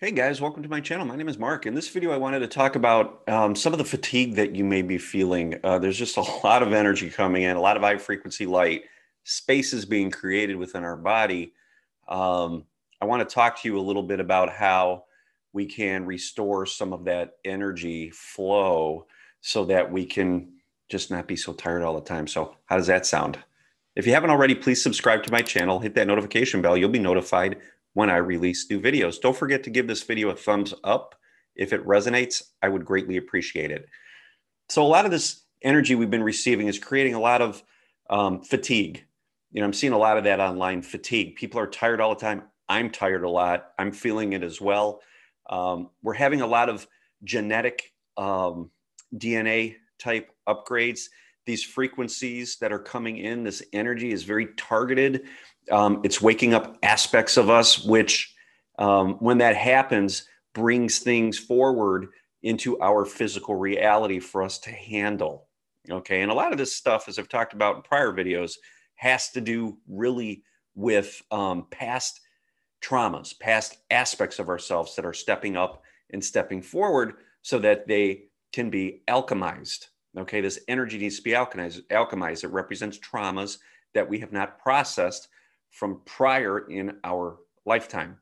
Hey guys, welcome to my channel. My name is Mark. In this video, I wanted to talk about some of the fatigue that you may be feeling. There's just a lot of energy coming in, a lot of high frequency light, spaces being created within our body. I want to talk to you a little bit about how we can restore some of that energy flow so that we can just not be so tired all the time. So how does that sound? If you haven't already, please subscribe to my channel, hit that notification bell. You'll be notified when I release new videos. Don't forget to give this video a thumbs up. If it resonates, I would greatly appreciate it. So a lot of this energy we've been receiving is creating a lot of fatigue. You know, I'm seeing a lot of that online fatigue. People are tired all the time. I'm tired a lot. I'm feeling it as well. We're having a lot of genetic DNA type upgrades. These frequencies that are coming in, this energy is very targeted. It's waking up aspects of us, which when that happens, brings things forward into our physical reality for us to handle. Okay. And a lot of this stuff, as I've talked about in prior videos, has to do really with past traumas, past aspects of ourselves that are stepping up and stepping forward so that they can be alchemized. Okay. This energy needs to be alchemized. It represents traumas that we have not processed from prior in our lifetime.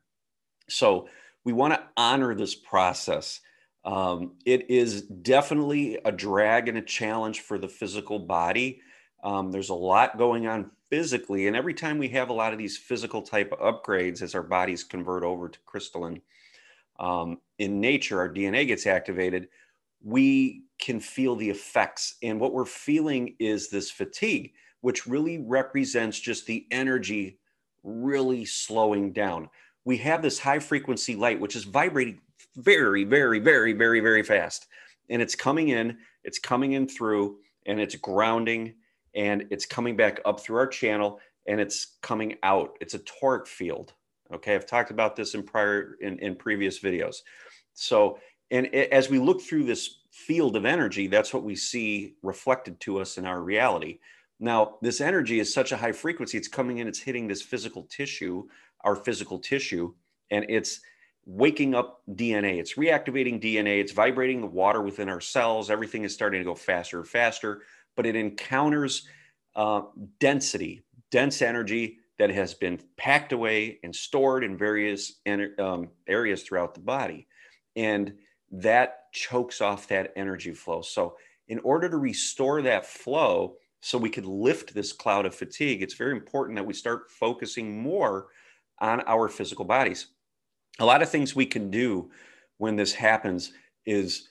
So we want to honor this process. It is definitely a drag and a challenge for the physical body. There's a lot going on physically. And every time we have a lot of these physical type of upgrades, as our bodies convert over to crystalline in nature, our DNA gets activated, we can feel the effects. And what we're feeling is this fatigue, which really represents just the energy really slowing down. We have this high frequency light, which is vibrating very, very, very, very, very fast. And it's coming in through, and it's grounding, and it's coming back up through our channel, and it's coming out. It's a toric field. Okay. I've talked about this in previous videos. So, and as we look through this field of energy, that's what we see reflected to us in our reality. Now, this energy is such a high frequency, it's coming in, it's hitting this physical tissue, our physical tissue, and it's waking up DNA. It's reactivating DNA. It's vibrating the water within our cells. Everything is starting to go faster and faster, but it encounters dense energy that has been packed away and stored in various areas throughout the body. And that chokes off that energy flow. So in order to restore that flow, so we could lift this cloud of fatigue, it's very important that we start focusing more on our physical bodies. A lot of things we can do when this happens is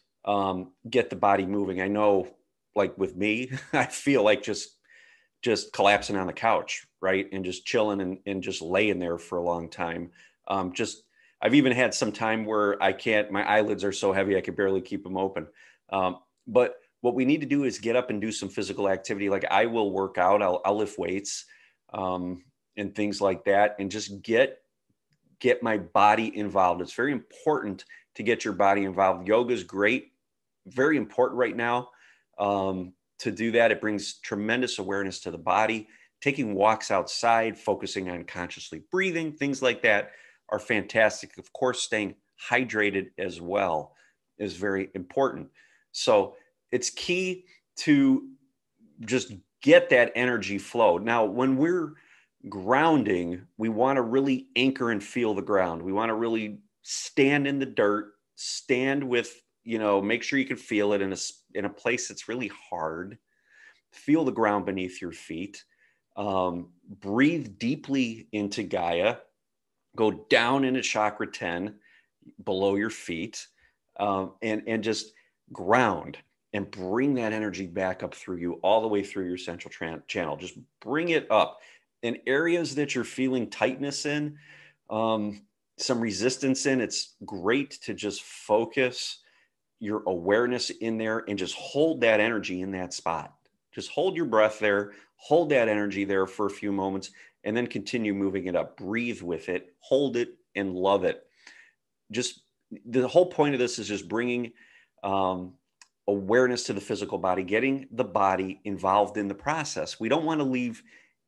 get the body moving. I know, like with me, I feel like just collapsing on the couch, right? And just chilling and just laying there for a long time. I've even had some time where I can't, my eyelids are so heavy, I could barely keep them open. But what we need to do is get up and do some physical activity. Like I will work out, I'll lift weights and things like that, and just get my body involved. It's very important to get your body involved. Yoga is great, very important right now to do that. It brings tremendous awareness to the body. Taking walks outside, focusing on consciously breathing, things like that are fantastic. Of course, staying hydrated as well is very important. So it's key to just get that energy flow. Now, when we're grounding, we want to really anchor and feel the ground. We want to really stand in the dirt, stand with, you know, make sure you can feel it in a place that's really hard. Feel the ground beneath your feet. Breathe deeply into Gaia. Go down into chakra 10 below your feet and just ground. And bring that energy back up through you, all the way through your central channel. Just bring it up. In areas that you're feeling tightness in, some resistance in, it's great to just focus your awareness in there and just hold that energy in that spot. Just hold your breath there, hold that energy there for a few moments, and then continue moving it up. Breathe with it, hold it, and love it. Just the whole point of this is just bringing awareness to the physical body, getting the body involved in the process. We don't want to leave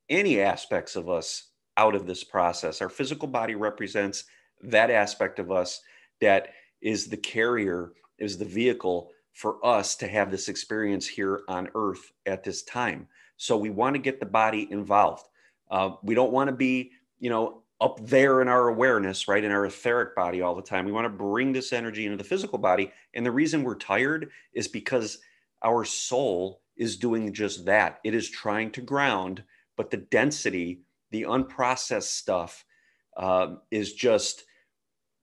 any aspects of us out of this process. Our physical body represents that aspect of us that is the carrier, is the vehicle for us to have this experience here on Earth at this time. So we want to get the body involved. We don't want to be, you know, up there in our awareness, right, in our etheric body all the time. We want to bring this energy into the physical body. And the reason we're tired is because our soul is doing just that. It is trying to ground, but the density, the unprocessed stuff is just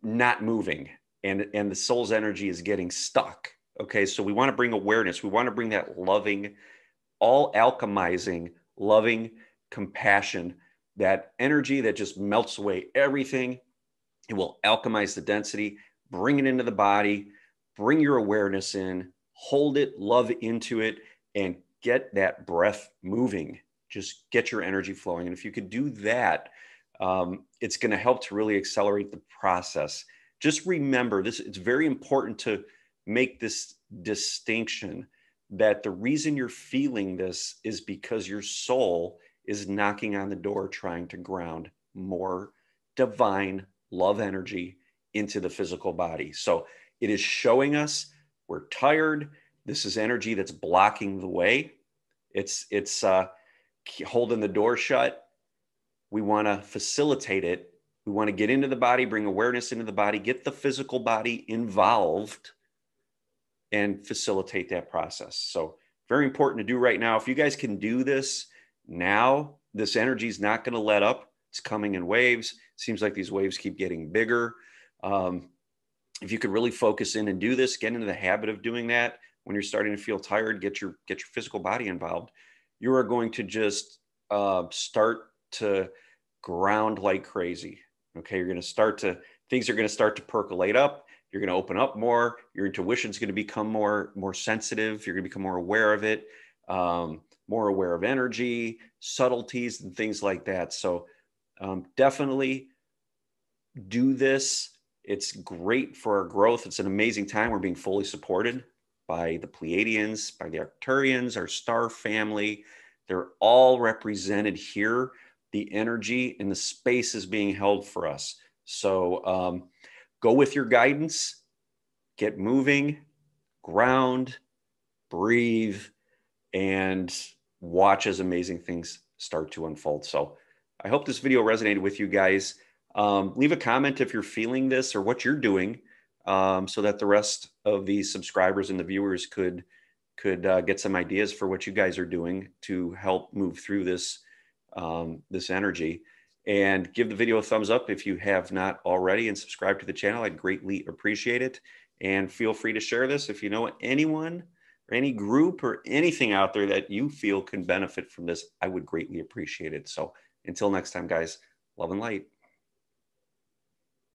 not moving. And the soul's energy is getting stuck. Okay, so we want to bring awareness. We want to bring that loving, all alchemizing, loving compassion, that energy that just melts away everything. It will alchemize the density, bring it into the body, bring your awareness in, hold it, love into it, and get that breath moving. Just get your energy flowing. And if you could do that, it's going to help to really accelerate the process. Just remember this, it's very important to make this distinction that the reason you're feeling this is because your soul is knocking on the door, trying to ground more divine love energy into the physical body. So it is showing us we're tired. This is energy that's blocking the way. It's holding the door shut. We want to facilitate it. We want to get into the body, bring awareness into the body, get the physical body involved, and facilitate that process. So very important to do right now. If you guys can do this now, this energy is not going to let up. It's coming in waves. It seems like these waves keep getting bigger. If you could really focus in and do this, get into the habit of doing that. When you're starting to feel tired, get your physical body involved. You are going to just start to ground like crazy. Okay, you're going to start to, things are going to start to percolate up. You're going to open up more. Your intuition is going to become more sensitive. You're going to become more aware of it, more aware of energy, subtleties, and things like that. So definitely do this. It's great for our growth. It's an amazing time. We're being fully supported by the Pleiadians, by the Arcturians, our star family. They're all represented here. The energy and the space is being held for us. So go with your guidance, get moving, ground, breathe, and watch as amazing things start to unfold. So I hope this video resonated with you guys. Leave a comment if you're feeling this or what you're doing, so that the rest of the subscribers and the viewers could get some ideas for what you guys are doing to help move through this, this energy. And give the video a thumbs up if you have not already, and subscribe to the channel. I'd greatly appreciate it. And feel free to share this if you know anyone or any group or anything out there that you feel can benefit from this. I would greatly appreciate it. So until next time, guys, love and light.